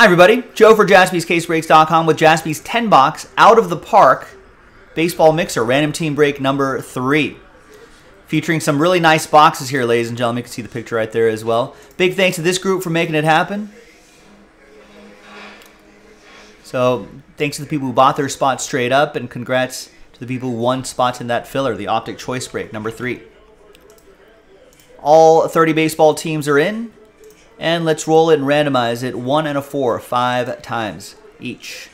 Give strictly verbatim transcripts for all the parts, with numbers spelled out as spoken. Hi everybody, Joe for Jaspys Case Breaks dot com with Jaspys ten box Out of the Park Baseball Mixer, Random Team Break number three. Featuring some really nice boxes here, ladies and gentlemen. You can see the picture right there as well. Big thanks to this group for making it happen. So thanks to the people who bought their spots straight up, and congrats to the people who won spots in that filler, the Optic Choice Break number three. All thirty baseball teams are in. And let's roll it and randomize it one and a four, five times each.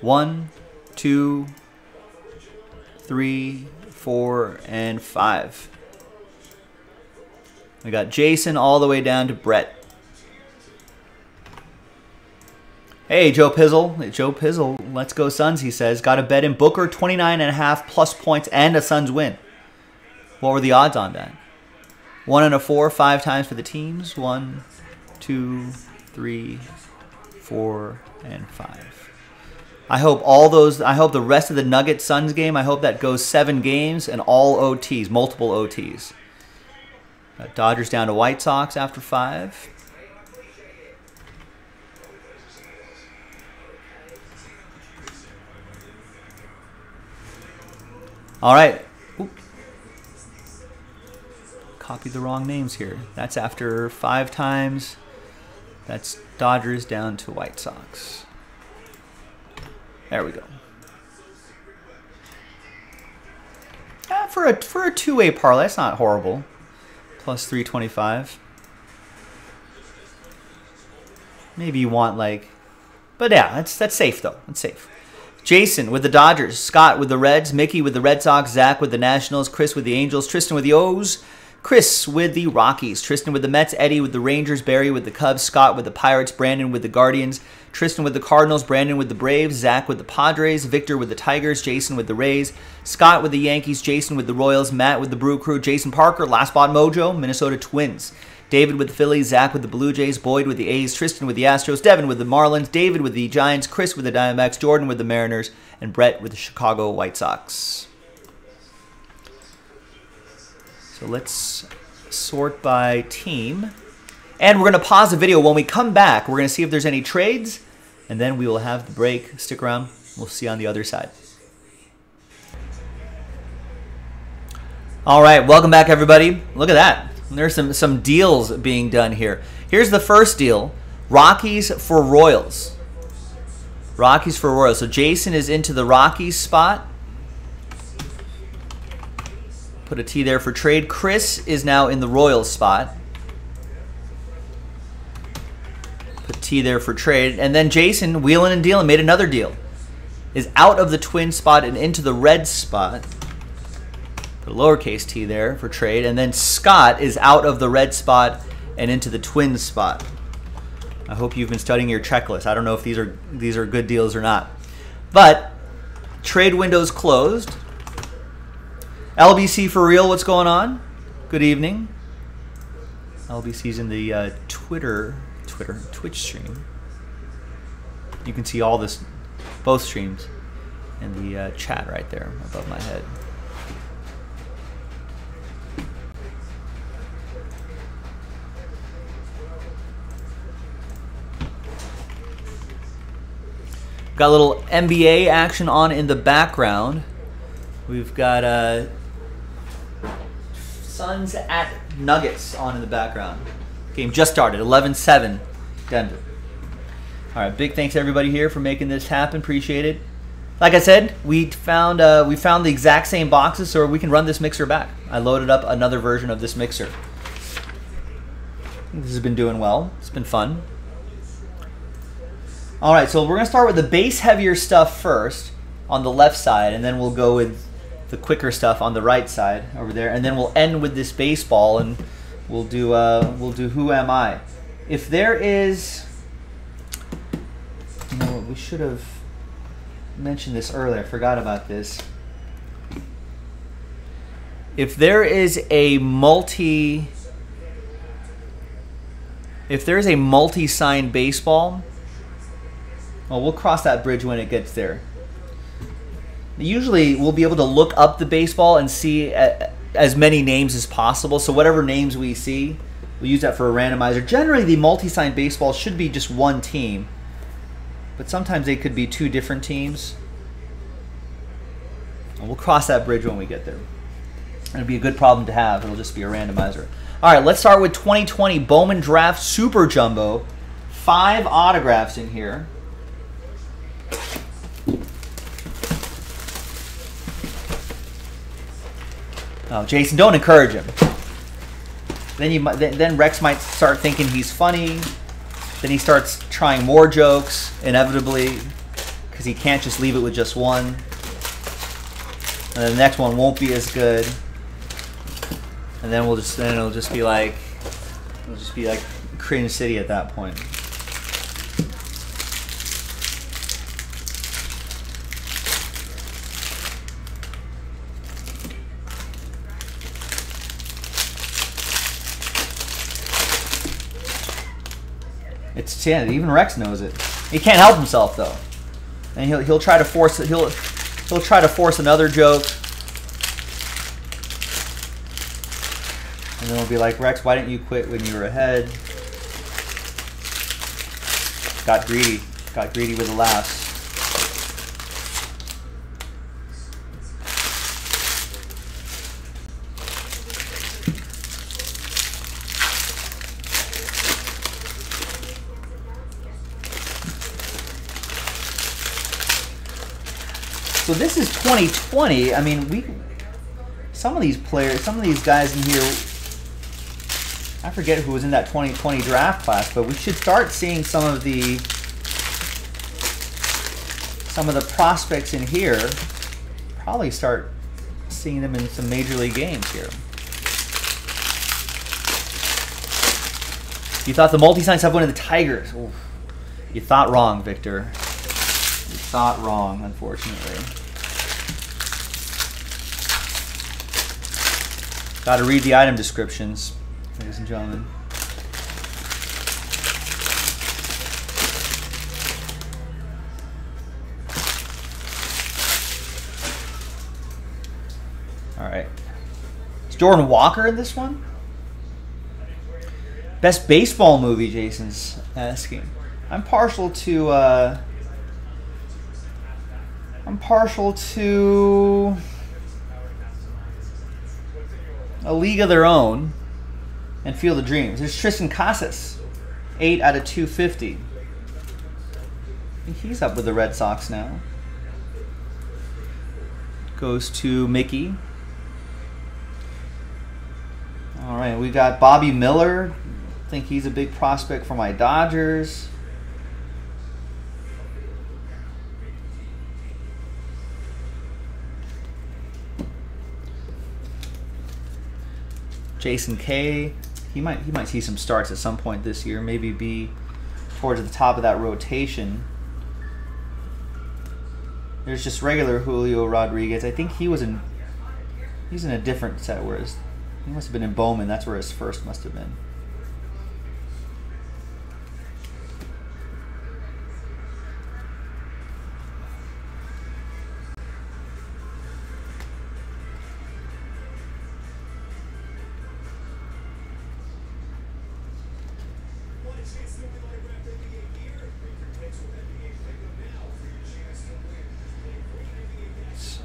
One, two, three, four, and five. We got Jason all the way down to Brett. Hey, Joe Pizzle. Joe Pizzle, let's go Suns, he says. Got a bet in Booker, twenty-nine and a half plus points and a Suns win. What were the odds on that? One and a four, five times for the teams. One, two, three, four, and five. I hope all those, I hope the rest of the Nuggets Suns game, I hope that goes seven games and all O Ts, multiple O Ts. Got Dodgers down to White Sox after five. All right. Copied the wrong names here. That's after five times. That's Dodgers down to White Sox. There we go. Ah, for a for a two-way parlay, that's not horrible. Plus three twenty-five. Maybe you want like, but yeah, that's that's safe though. That's safe. Jason with the Dodgers, Scott with the Reds, Mickey with the Red Sox, Zach with the Nationals, Chris with the Angels, Tristan with the O's. Chris with the Rockies, Tristan with the Mets, Eddie with the Rangers, Barry with the Cubs, Scott with the Pirates, Brandon with the Guardians, Tristan with the Cardinals, Brandon with the Braves, Zach with the Padres, Victor with the Tigers, Jason with the Rays, Scott with the Yankees, Jason with the Royals, Matt with the Brew Crew, Jason Parker, Last Spot Mojo, Minnesota Twins, David with the Phillies, Zach with the Blue Jays, Boyd with the A's, Tristan with the Astros, Devin with the Marlins, David with the Giants, Chris with the Diamondbacks, Jordan with the Mariners, and Brett with the Chicago White Sox. So let's sort by team. And we're going to pause the video. When we come back, we're going to see if there's any trades, and then we will have the break. Stick around. We'll see you on the other side. All right. Welcome back, everybody. Look at that. There's some, some deals being done here. Here's the first deal. Rockies for Royals. Rockies for Royals. So Jason is into the Rockies spot. Put a T there for trade. Chris is now in the Royals spot. Put T there for trade. And then Jason, wheeling and dealing, made another deal. Is out of the Twin spot and into the Red spot. Put a lowercase t there for trade. And then Scott is out of the Red spot and into the Twin spot. I hope you've been studying your checklist. I don't know if these are, these are good deals or not. But trade window's closed. L B C for real, what's going on? Good evening. L B C's in the uh, Twitter, Twitter, Twitch stream. You can see all this, both streams, and the uh, chat right there above my head. Got a little N B A action on in the background. We've got uh. Suns at Nuggets on in the background. Game just started, eleven seven, Denver. All right, big thanks to everybody here for making this happen. Appreciate it. Like I said, we found uh, we found the exact same boxes, so we can run this mixer back. I loaded up another version of this mixer. This has been doing well. It's been fun. All right, so we're gonna start with the base heavier stuff first on the left side, and then we'll go with the quicker stuff on the right side over there, and then we'll end with this baseball, and we'll do uh, we'll do Who Am I? If there is, you know, we should have mentioned this earlier. I forgot about this. If there is a multi, if there is a multi-signed baseball, well, we'll cross that bridge when it gets there. Usually we'll be able to look up the baseball and see as many names as possible. So whatever names we see, We'll use that for a randomizer. Generally, the multi-sign baseball should be just one team, but sometimes they could be two different teams. And we'll cross that bridge when we get there. It'll be a good problem to have. It'll just be a randomizer. All right, let's start with twenty twenty Bowman Draft Super Jumbo. Five autographs in here. Oh, Jason, don't encourage him. Then you might, then Rex might start thinking he's funny. Then he starts trying more jokes, inevitably, because he can't just leave it with just one. And then the next one won't be as good. And then we'll just then it'll just be like it'll just be like Cringe City at that point. It's, yeah, even Rex knows it. He can't help himself though, and he'll he'll try to force he'll he'll try to force another joke, and then we'll be like, Rex, why didn't you quit when you were ahead? Got greedy, got greedy with the laughs. So this is twenty twenty. I mean, we some of these players, some of these guys in here, I forget who was in that twenty twenty draft class, but we should start seeing some of the some of the prospects in here. Probably start seeing them in some major league games here. You thought the multi-sign stuff went to the Tigers. Oof. You thought wrong, Victor. You thought wrong, unfortunately. Gotta read the item descriptions, ladies and gentlemen. Alright. Is Jordan Walker in this one? Best baseball movie, Jason's asking. I'm partial to uh I'm partial to A League of Their Own and Field of Dreams. There's Tristan Casas, eight out of two fifty. He's up with the Red Sox now. Goes to Mickey. All right, we got Bobby Miller. I think he's a big prospect for my Dodgers. Jason K, he might he might see some starts at some point this year, maybe be towards the top of that rotation. There's just regular Julio Rodriguez. I think he was in he's in a different set, whereas he must have been in Bowman. That's where his first must have been.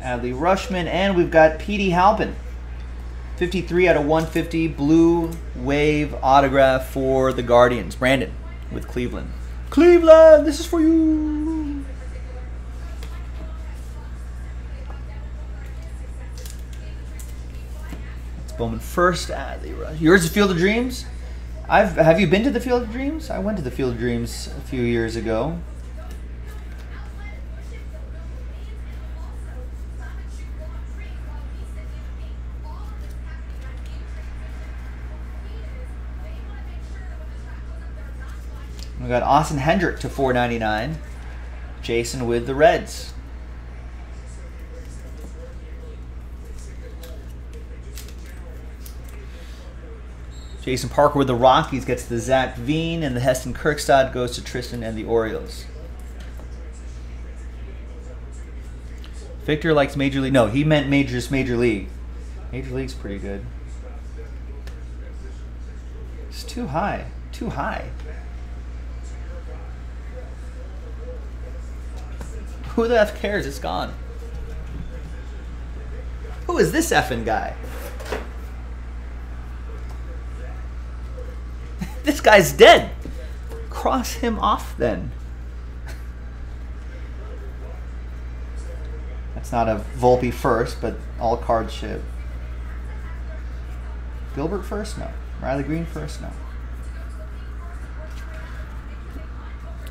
Adley Rushman, and we've got Petey Halpin, fifty-three out of one fifty, blue wave autograph for the Guardians. Brandon with Cleveland. Cleveland, this is for you. It's Bowman first. Adley Rushman. Yours is Field of Dreams. I've have you been to the Field of Dreams? I went to the Field of Dreams a few years ago. We got Austin Hendrick to four ninety-nine. Jason with the Reds. Jason Parker with the Rockies gets the Zach Veen, and the Heston Kirkstad goes to Tristan and the Orioles. Victor likes Major League. No, he meant major, just Major League. Major League's pretty good. It's too high. Too high. Who the F cares? It's gone. Who is this effing guy? This guy's dead. Cross him off then. That's not a Volpe first, but all card shit. Gilbert first? No. Riley Green first? No.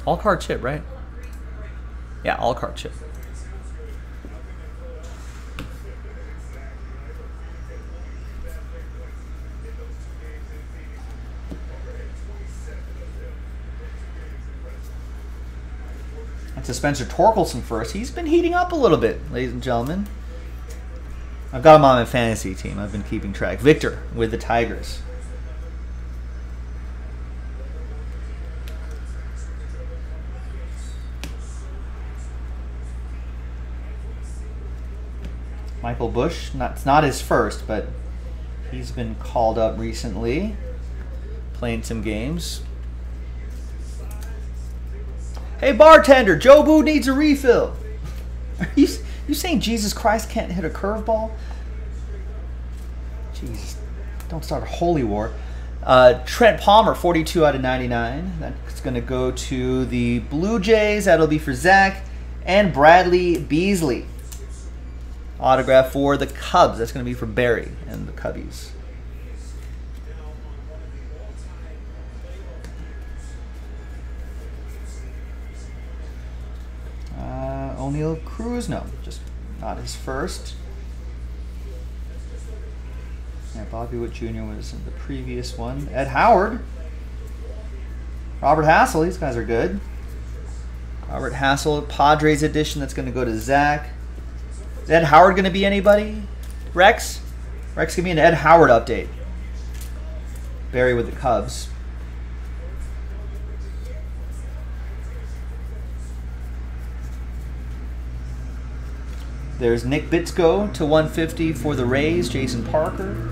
All card chip, right? Yeah, all card chip. That's a Spencer Torkelson first. He's been heating up a little bit, ladies and gentlemen. I've got him on my fantasy team. I've been keeping track. Victor with the Tigers. Michael Bush, not, it's not his first, but he's been called up recently, playing some games. Hey, bartender, Joe Boo needs a refill. Are you, you saying Jesus Christ can't hit a curveball? Jeez, don't start a holy war. Uh, Trent Palmer, forty-two out of ninety-nine. That's going to go to the Blue Jays. That'll be for Zach and Bradley Beasley. Autograph for the Cubs. That's going to be for Barry and the Cubbies. Uh, O'Neill Cruz, no, just not his first. Yeah, Bobby Witt Junior was in the previous one. Ed Howard. Robert Hassel, these guys are good. Robert Hassel, Padres edition. That's going to go to Zach. Is Ed Howard going to be anybody? Rex? Rex give me an Ed Howard update. Barry with the Cubs. There's Nick Bitsko to one fifty for the Rays. Jason Parker.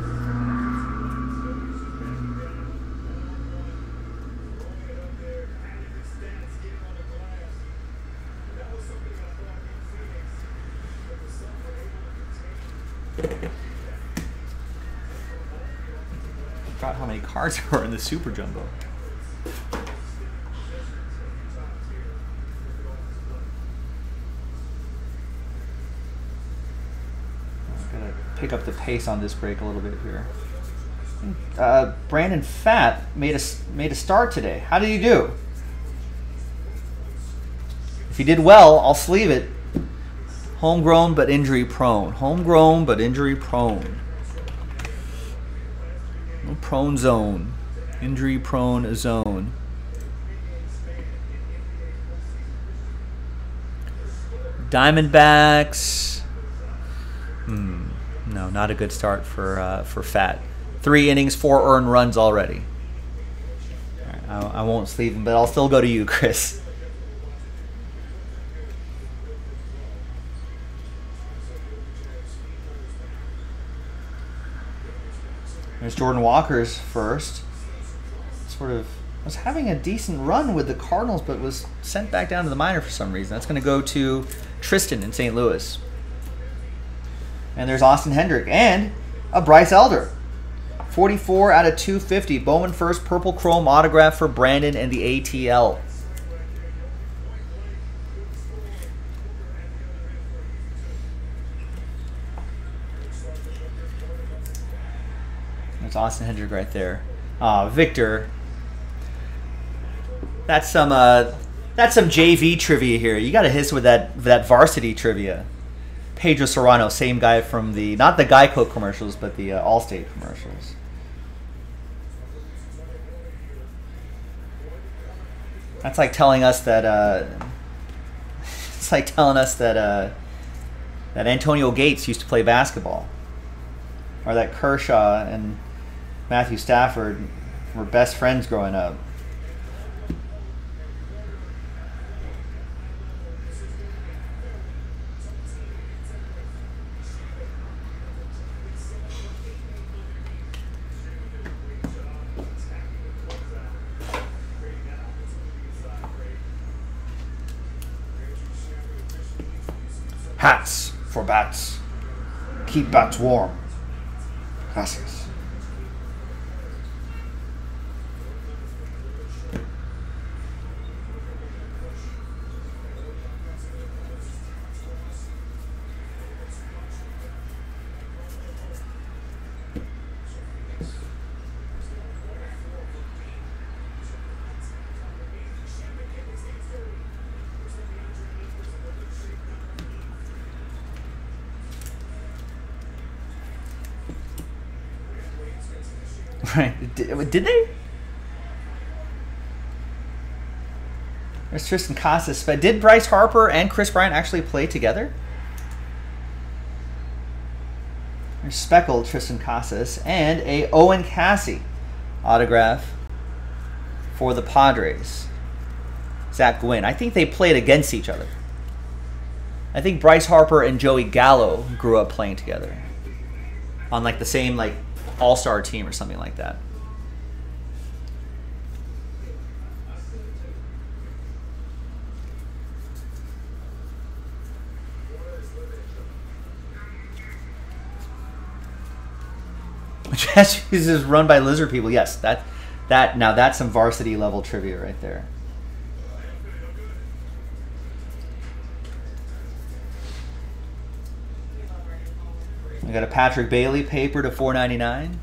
Cards are in the Super Jumbo. I'm gonna pick up the pace on this break a little bit here. Uh, Brandon Fatt made a made a start today. How did he do? If he did well, I'll sleeve it. Homegrown but injury prone. Homegrown but injury prone. Prone zone. Injury prone zone. Diamondbacks. Hmm. No, not a good start for uh, for Fat. Three innings, four earned runs already. All right, I, I won't sleeve him, but I'll still go to you, Chris. There's Jordan Walker's first. Sort of was having a decent run with the Cardinals, but was sent back down to the minor for some reason. That's going to go to Tristan in Saint Louis. And there's Austin Hendrick and a Bryce Elder. forty-four out of two fifty. Bowman first, purple chrome autograph for Brandon and the A T L. Austin Hendrick right there. Uh, Victor. That's some uh, that's some J V trivia here. You got to hiss with that that varsity trivia. Pedro Serrano, same guy from the not the Geico commercials, but the uh, Allstate commercials. That's like telling us that. Uh, it's like telling us that uh, that Antonio Gates used to play basketball, or that Kershaw and Matthew Stafford were best friends growing up. Hats for bats. Keep bats warm. Gracias. Right. Did, did they? There's Tristan Casas. But did Bryce Harper and Chris Bryant actually play together? There's Speckled Tristan Casas and a Owen Cassie autograph for the Padres. Zach Gwynn. I think they played against each other. I think Bryce Harper and Joey Gallo grew up playing together on like the same like all-star team or something like that. Jaspys is run by lizard people. Yes, that that now that's some varsity level trivia right there. We got a Patrick Bailey paper to four ninety-nine.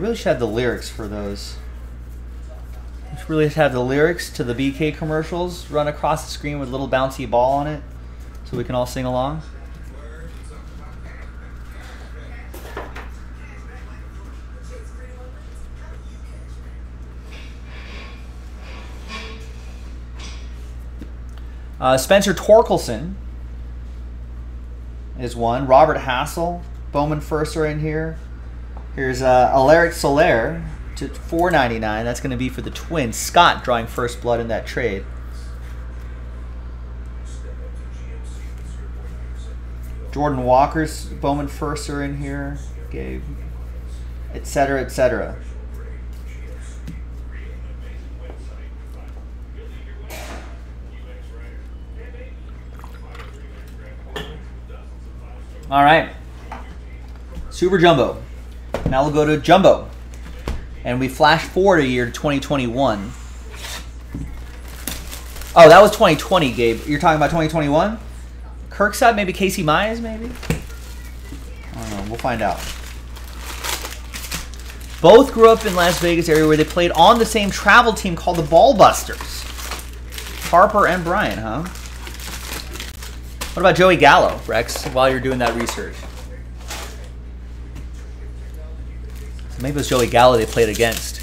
Really should have the lyrics for those. We really should have the lyrics to the B K commercials run across the screen with a little bouncy ball on it so we can all sing along. Uh, Spencer Torkelson is one. Robert Hassel, Bowman first are in here. Here's uh, Alaric Soler to four ninety-nine. That's going to be for the Twins. Scott drawing first blood in that trade. Jordan Walker's Bowman first are in here. Gabe, et cetera, et cetera. All right. Super Jumbo. Now we'll go to Jumbo, and we flash forward a year to twenty twenty-one. Oh, that was twenty twenty, Gabe. You're talking about twenty twenty-one? Kirkstad, maybe Casey Mize, maybe? I don't know. We'll find out. Both grew up in Las Vegas area where they played on the same travel team called the Ballbusters. Harper and Bryant, huh? What about Joey Gallo, Rex, while you're doing that research? Maybe it was Joey Gallo they played against.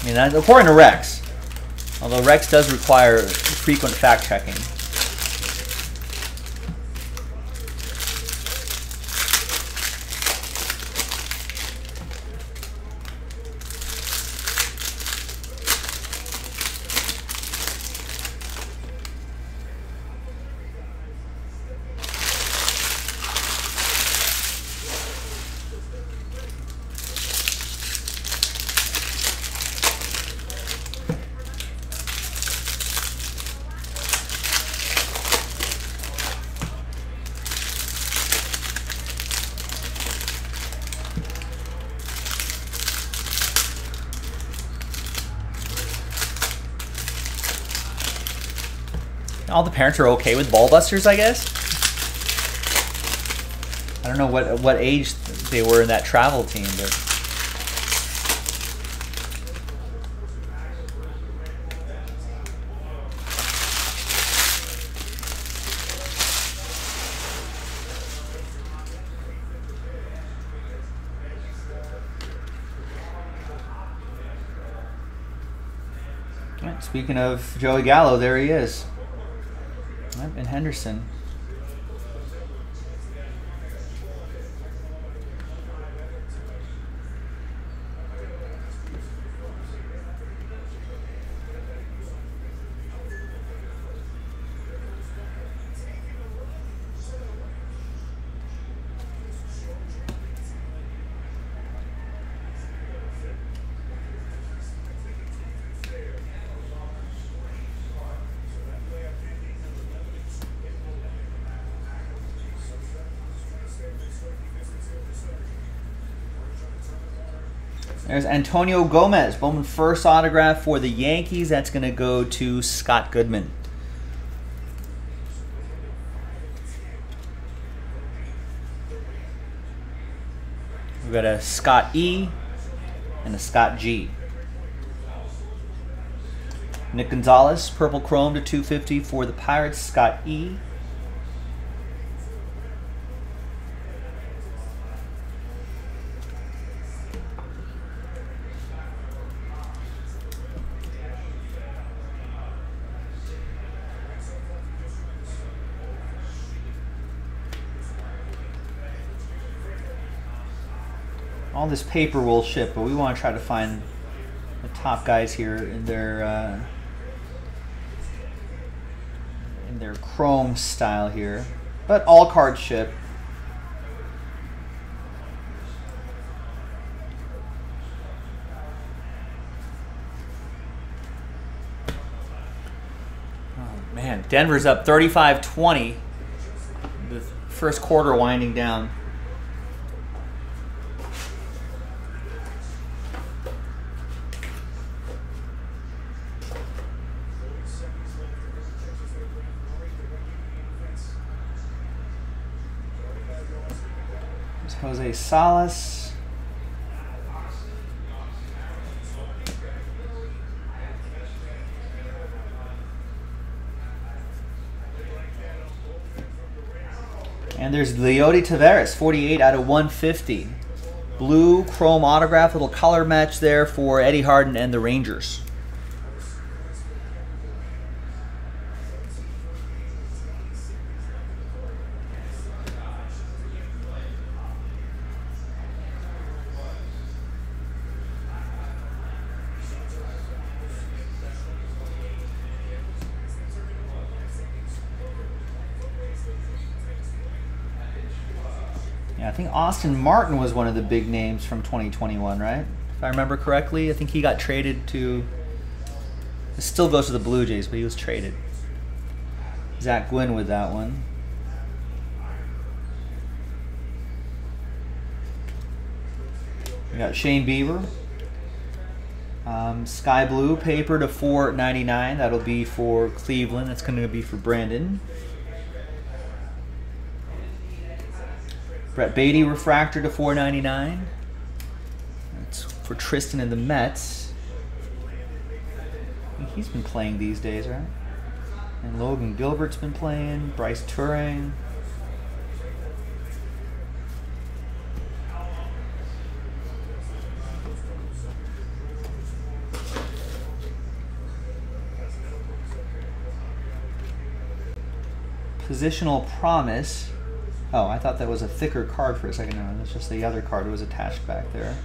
I mean, that, according to Rex, although Rex does require frequent fact-checking. All the parents are okay with Ballbusters, I guess. I don't know what what age they were in that travel team, but Right, speaking of Joey Gallo, there he is. Right, and Henderson. There's Antonio Gomez, Bowman first autograph for the Yankees. That's going to go to Scott Goodman. We've got a Scott E and a Scott G. Nick Gonzalez, purple chrome to two fifty for the Pirates, Scott E. All this paper will ship, but we want to try to find the top guys here in their uh, in their chrome style here. But all cards ship. Oh man, Denver's up thirty-five twenty. The first quarter winding down. Jose Salas. And there's Leody Taveras, forty-eight out of one fifty. Blue chrome autograph, little color match there for Eddie Harden and the Rangers. I think Austin Martin was one of the big names from twenty twenty-one, right? If I remember correctly, I think he got traded to, it still goes to the Blue Jays, but he was traded. Zach Gwynn with that one. We got Shane Bieber. Um, Sky Blue paper to four ninety-nine. That'll be for Cleveland. That's going to be for Brandon. Brett Beatty refractor to four ninety-nine. That's for Tristan and the Mets. I mean, he's been playing these days, right? And Logan Gilbert's been playing. Bryce Turing. Positional promise. Oh, I thought that was a thicker card for a second. No, that's just the other card. It was attached back there.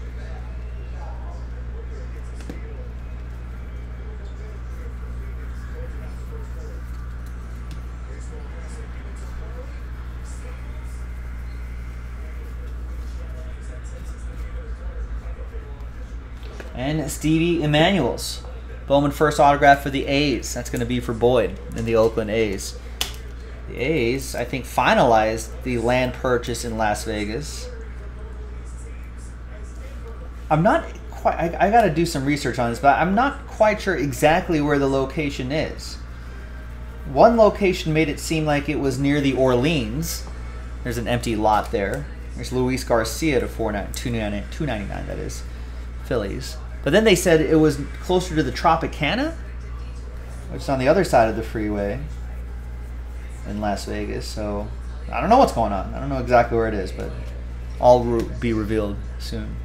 And Stevie Emanuels. Bowman first autograph for the A's. That's going to be for Boyd in the Oakland A's. The A's, I think, finalized the land purchase in Las Vegas. I'm not quite, I, I got to do some research on this, but I'm not quite sure exactly where the location is. One location made it seem like it was near the Orleans. There's an empty lot there. There's Luis Garcia to two ninety-nine, that is, Phillies. But then they said it was closer to the Tropicana, which is on the other side of the freeway in Las Vegas, so I don't know what's going on. I don't know exactly where it is, but all will be revealed soon.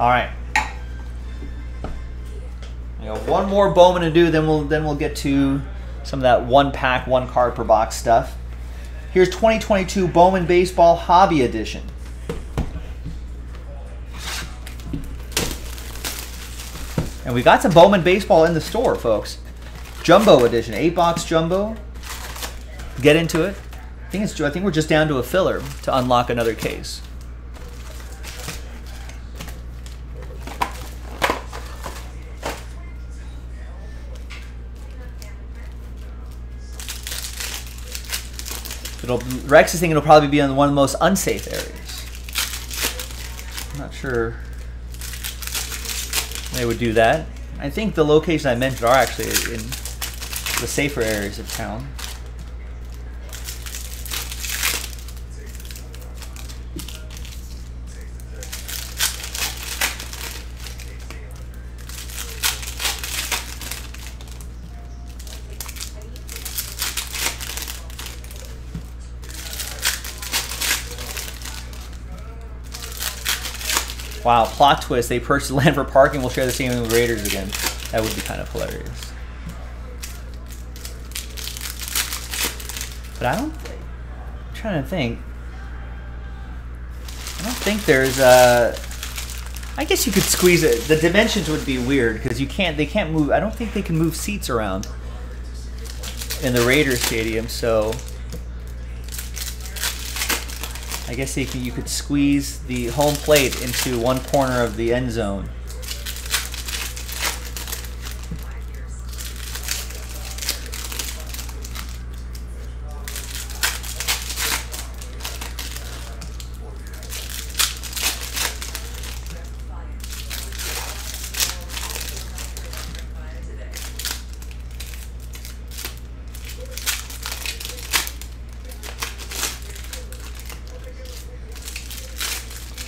All right. know, one more Bowman to do, then we'll then we'll get to some of that one pack, one card per box stuff. Here's twenty twenty-two Bowman Baseball Hobby Edition. And we got some Bowman Baseball in the store, folks. Jumbo edition, eight box jumbo. Get into it. I think it's I think we're just down to a filler to unlock another case. It'll, Rex is thinking it'll probably be on one of the most unsafe areas. I'm not sure they would do that. I think the locations I mentioned are actually in the safer areas of town. Wow, plot twist. They purchased land for parking. We'll share the same with the Raiders again. That would be kind of hilarious. But I don't... I'm trying to think. I don't think there's a... I guess you could squeeze it. The dimensions would be weird because you can't... They can't move... I don't think they can move seats around in the Raiders stadium, so... I guess you could, you could squeeze the home plate into one corner of the end zone.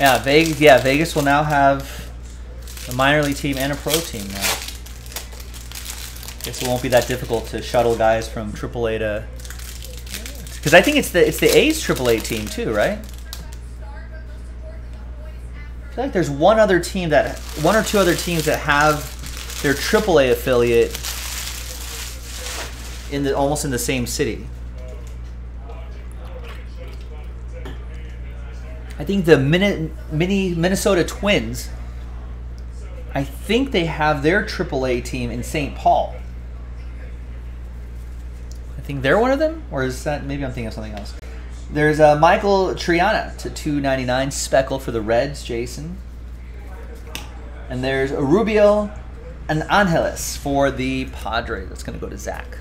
Yeah, Vegas. Yeah, Vegas will now have a minor league team and a pro team now. I guess it won't be that difficult to shuttle guys from triple A to. Because I think it's the it's the A's triple A team too, right? I feel like there's one other team that one or two other teams that have their triple A affiliate in the almost in the same city. I think the mini, mini Minnesota Twins, I think they have their triple A team in Saint Paul. I think they're one of them, or is that, maybe I'm thinking of something else. There's uh, Michael Triana to two ninety-nine, Speckle for the Reds, Jason. And there's Rubio and Angeles for the Padres. That's going to go to Zach.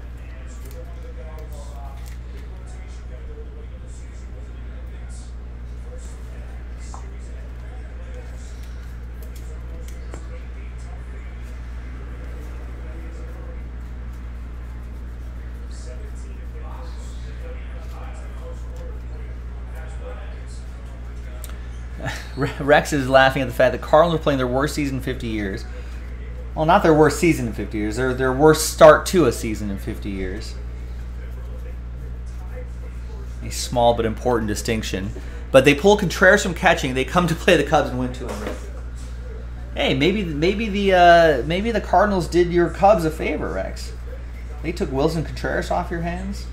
Rex is laughing at the fact that Cardinals are playing their worst season in fifty years. Well, not their worst season in fifty years. Their, their worst start to a season in fifty years. A small but important distinction. But they pull Contreras from catching. They come to play the Cubs and win two in a row. Hey, maybe maybe the uh, maybe the Cardinals did your Cubs a favor, Rex. They took Wilson Contreras off your hands.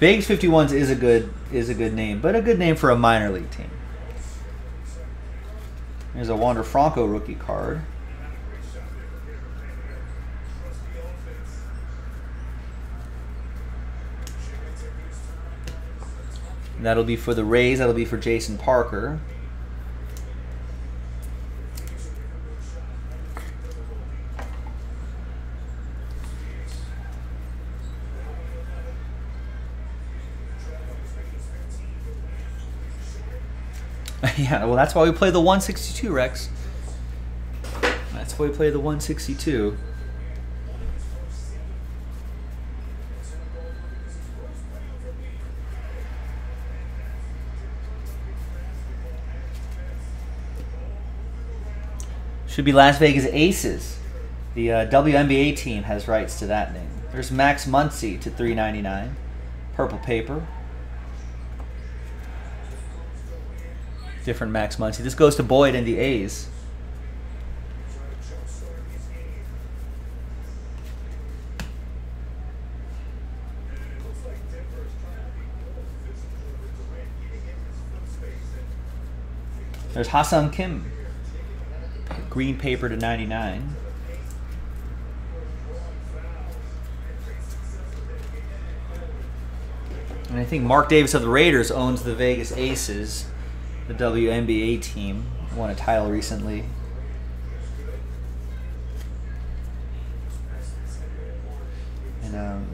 Vegas fifty-ones is a good is a good name, but a good name for a minor league team. There's a Wander Franco rookie card. And that'll be for the Rays. That'll be for Jason Parker. Yeah, well, that's why we play the one sixty-two, Rex. That's why we play the one sixty-two. Should be Las Vegas Aces. The uh, W N B A team has rights to that name. There's Max Muncy to three ninety-nine. purple paper. Different Max Muncy. This goes to Boyd and the A's. There's Ha-Sung Kim. Green paper to ninety-nine. And I think Mark Davis of the Raiders owns the Vegas Aces, the W N B A team. Won a title recently. And um,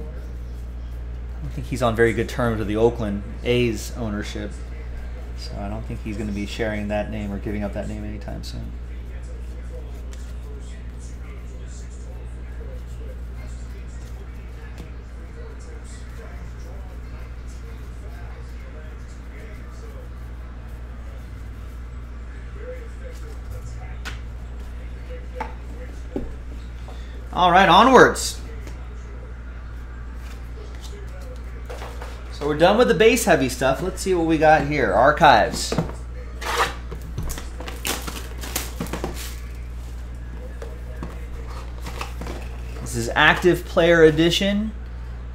I don't think he's on very good terms with the Oakland A's ownership. So I don't think he's going to be sharing that name or giving up that name anytime soon. All right, onwards. So we're done with the base heavy stuff. Let's see what we got here. Archives. This is active player edition.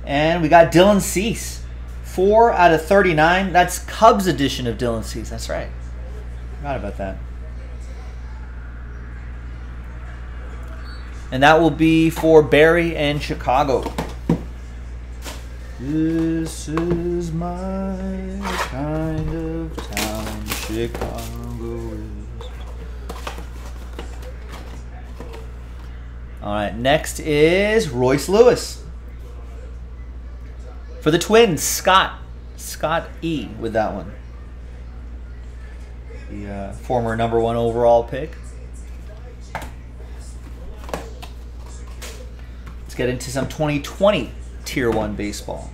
And we got Dylan Cease. four out of thirty-nine. That's Cubs edition of Dylan Cease. That's right. Forgot about that. And that will be for Barry and Chicago. This is my kind of town, Chicago is. All right, next is Royce Lewis. For the Twins, Scott. Scott E. with that one. The uh, former number one overall pick. Get into some twenty twenty Tier one baseball.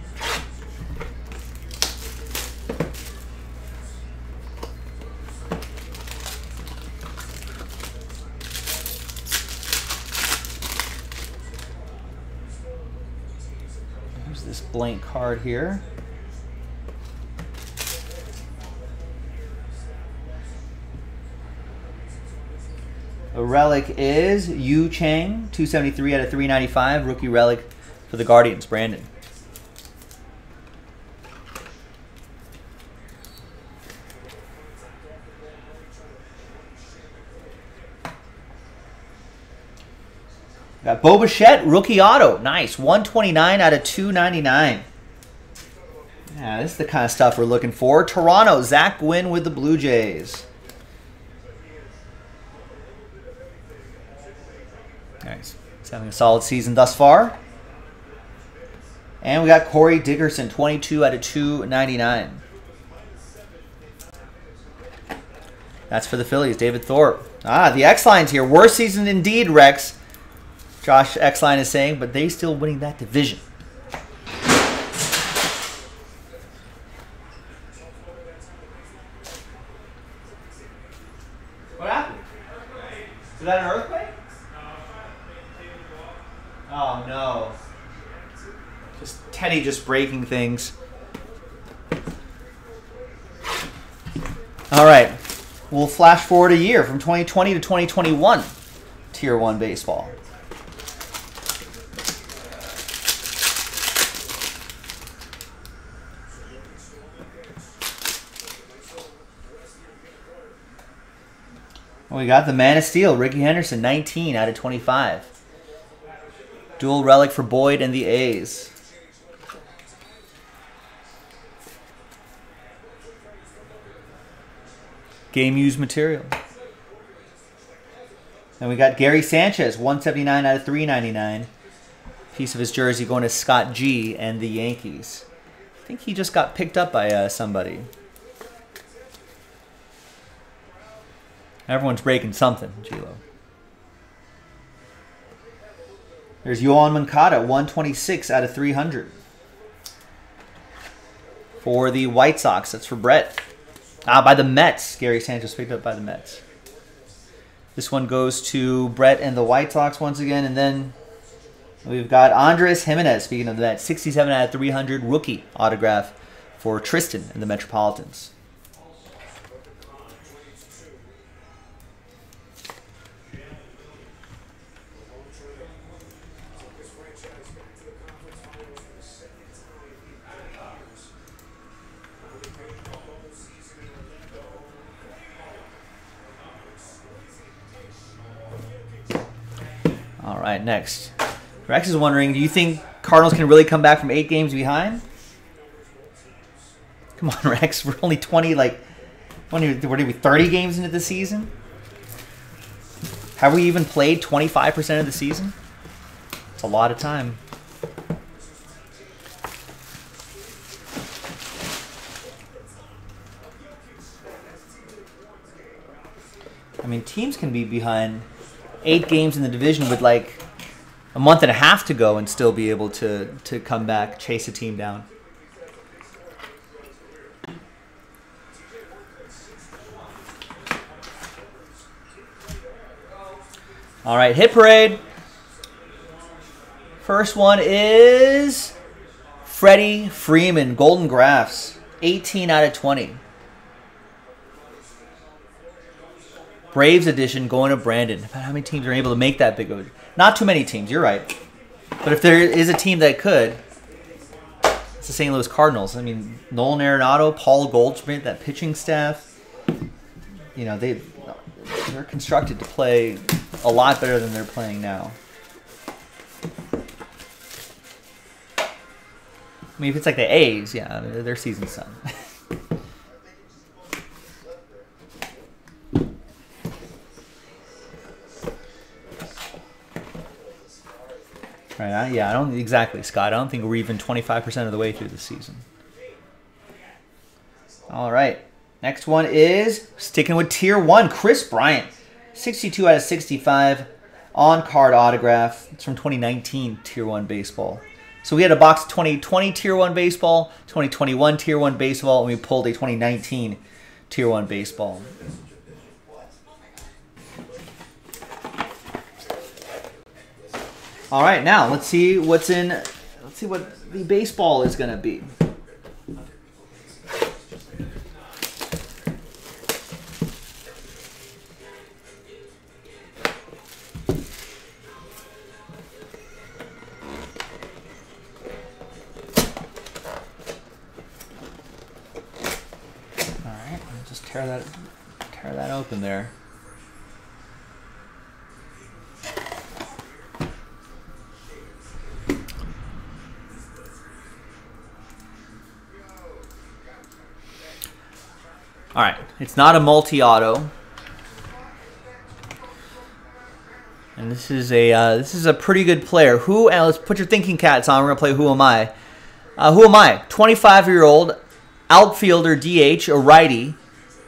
Here's this blank card here. A relic is Yu Chang, two seventy-three out of three ninety-five. Rookie relic for the Guardians, Brandon. Got Bo Bichette, rookie auto. Nice, one twenty-nine out of two ninety-nine. Yeah, this is the kind of stuff we're looking for. Toronto, Zach Gwynn with the Blue Jays. Nice. He's having a solid season thus far. And we got Corey Dickerson, twenty-two out of two ninety-nine. That's for the Phillies, David Thorpe. Ah, the X-Line's here. Worst season indeed, Rex. Josh X-Line is saying, but they still winning that division. What happened? Is that an earthquake? Oh no. Just Teddy just breaking things. All right. We'll flash forward a year from twenty twenty to twenty twenty-one Tier one baseball. Well, we got the Man of Steel, Rickey Henderson, nineteen out of twenty-five. Dual relic for Boyd and the A's. Game used material. And we got Gary Sanchez, one seventy-nine out of three ninety-nine. Piece of his jersey going to Scott G and the Yankees. I think he just got picked up by uh, somebody. Everyone's breaking something, G-Lo. There's Yohan Moncada, one twenty-six out of three hundred. For the White Sox, that's for Brett. Ah, by the Mets. Gary Sanchez picked up by the Mets. This one goes to Brett and the White Sox once again, and then We've got Andres Jimenez, speaking of that, sixty-seven out of three hundred rookie autograph for Tristan and the Metropolitans. All right, next. Rex is wondering, do you think Cardinals can really come back from eight games behind? Come on, Rex. We're only twenty, like, what are we, thirty games into the season? Have we even played twenty-five percent of the season? It's a lot of time. I mean, teams can be behind eight games in the division with, like, a month and a half to go and still be able to, to come back, chase a team down. All right, hit parade. First one is Freddie Freeman, Golden Graphs, eighteen out of twenty. Braves edition going to Brandon. How many teams are able to make that big of a... Not too many teams, you're right. But if there is a team that could, it's the Saint Louis Cardinals. I mean, Nolan Arenado, Paul Goldschmidt, that pitching staff, you know, they, they're constructed to play a lot better than they're playing now. I mean, if it's like the A's, yeah, their season's done. Right, I, yeah, I don't exactly, Scott. I don't think we're even twenty-five percent of the way through the season. All right, next one is sticking with tier one. Chris Bryant, sixty-two out of sixty-five, on-card autograph. It's from twenty nineteen tier one baseball. So we had a box of twenty twenty tier one baseball, twenty twenty-one tier one baseball, and we pulled a twenty nineteen tier one baseball. All right, now let's see what's in. Let's see what the baseball is going to be. All right, I'll just tear that tear that open there. All right, it's not a multi-auto, and this is a uh, this is a pretty good player. Who? And let's put your thinking caps on. We're gonna play Who Am I? Uh, who am I? twenty-five-year-old outfielder, D H, a righty.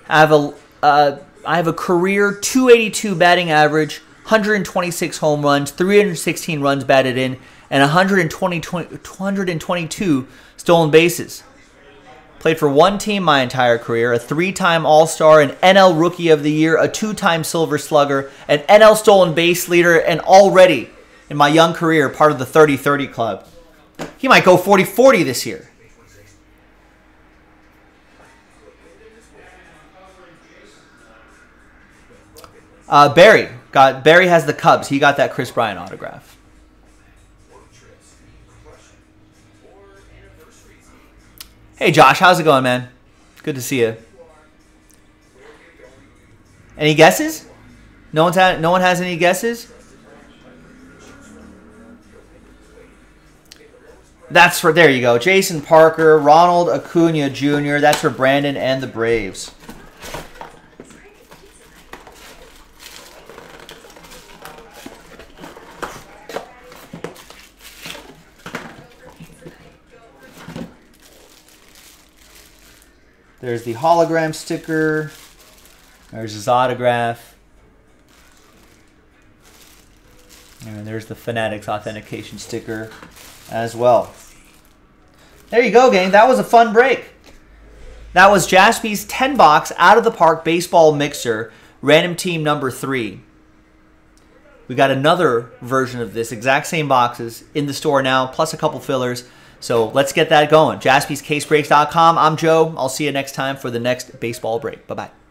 I have a uh, I have a career two eighty-two batting average, one hundred twenty-six home runs, three hundred sixteen runs batted in, and one hundred twenty-two stolen bases. Played for one team my entire career, a three-time All-Star, an N L Rookie of the Year, a two-time Silver Slugger, an N L Stolen Base Leader, and already, in my young career, part of the thirty thirty club. He might go forty forty this year. Uh, Barry. Got, Barry has the Cubs. He got that Chris Bryant autograph. Hey, Josh, how's it going, man? Good to see you. Any guesses? No one's had, no one has any guesses? That's for, there you go. Jason Parker, Ronald Acuna Junior That's for Brandon and the Braves. There's the hologram sticker. There's his autograph. And there's the Fanatics authentication sticker as well. There you go, gang. That was a fun break. That was Jaspy's ten box out of the park baseball mixer, random team number three. we got another version of this exact same boxes in the store now, plus a couple fillers. So let's get that going. Jaspys Case Breaks dot com. I'm Joe. I'll see you next time for the next baseball break. Bye-bye.